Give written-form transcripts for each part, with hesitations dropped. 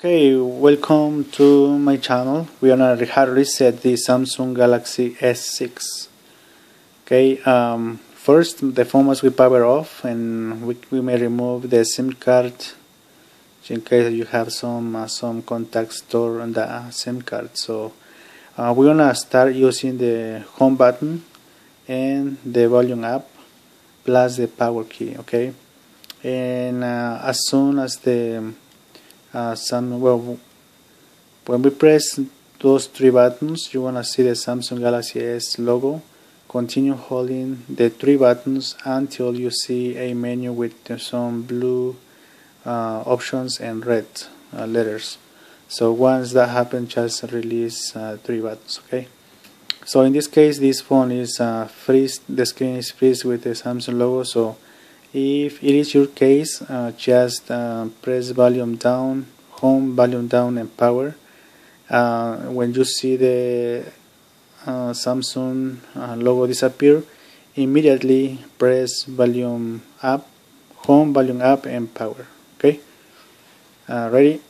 Okay, welcome to my channel. We are gonna hard reset the Samsung Galaxy S6. Okay, first the phone must be power off, and we may remove the SIM card in case you have some contacts stored on the SIM card. So we're gonna start using the home button and the volume up plus the power key. Okay, and as soon as the when we press those three buttons, you wanna see the Samsung Galaxy S logo. Continue holding the three buttons until you see a menu with some blue options and red letters. So once that happens, just release three buttons. Okay. So in this case, this phone is freeze. The screen is freeze with the Samsung logo. So if it is your case, just press volume down, home, volume down, and power. When you see the Samsung logo disappear, immediately press volume up, home, volume up, and power. Okay, ready?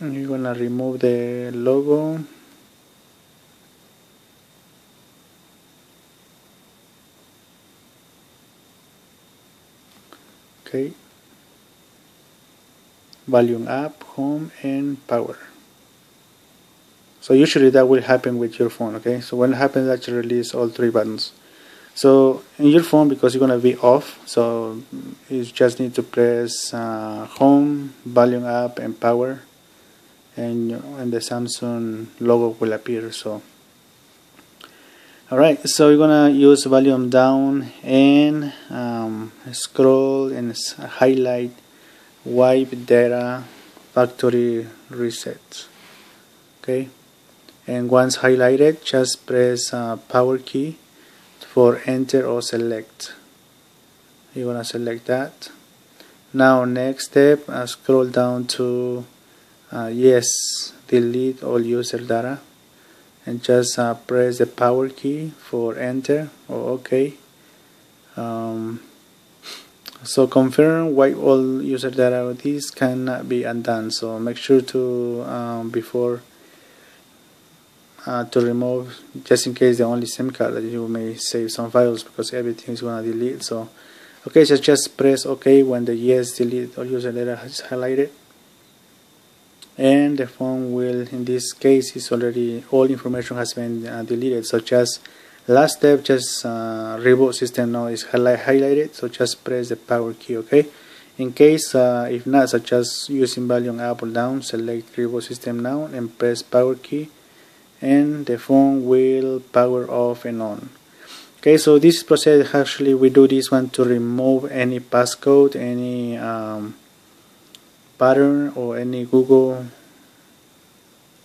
You're gonna remove the logo. Okay, volume up, home, and power. So usually that will happen with your phone. Okay, so when it happens, actually release all three buttons. So in your phone, because you're gonna be off, so you just need to press home, volume up, and power, and the Samsung logo will appear. So alright, so you're gonna use volume down and scroll and highlight wipe data factory reset. Okay, and once highlighted, just press power key for enter or select. You're gonna select that. Now next step, scroll down to yes, delete all user data. And just press the power key for enter or OK. So confirm wipe all user data. This cannot be undone. So make sure to before to remove, just in case the only SIM card that you may save some files, because everything is gonna delete. So okay, just press OK when the yes, delete all user data is highlighted. And the phone will, in this case, is already all information has been deleted. So just last step, just reboot system now is highlighted. So just press the power key. Okay. In case if not, so just using volume up or down, select reboot system now and press power key, and the phone will power off and on. Okay. So this process, actually we do this one to remove any passcode, any pattern, or any Google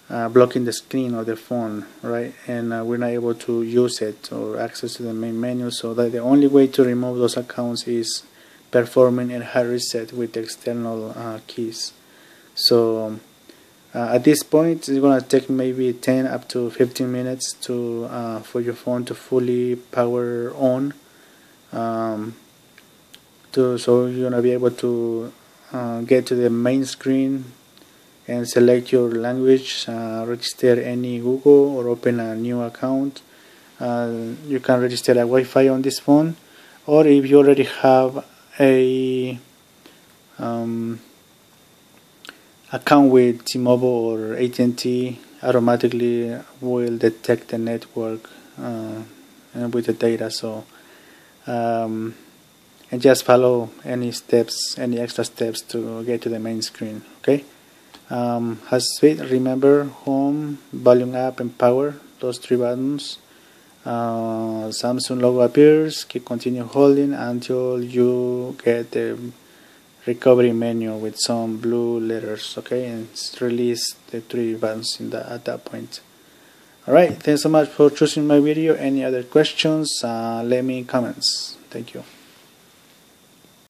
blocking the screen or the phone, right? And we're not able to use it or access to the main menu. So that the only way to remove those accounts is performing a hard reset with external keys. So at this point, it's gonna take maybe 10 up to 15 minutes to for your phone to fully power on. So you're gonna be able to get to the main screen and select your language, register any Google, or open a new account. You can register a Wi-Fi on this phone, or if you already have a account with T-Mobile or AT&T, automatically will detect the network and with the data. So and just follow any steps, any extra steps to get to the main screen. Okay, as sweet, remember home, volume up, and power, those three buttons. Samsung logo appears, keep continue holding until you get the recovery menu with some blue letters. Okay, and release the three buttons in the, at that point. Alright, thanks so much for choosing my video. Any other questions, let me in comments. Thank you.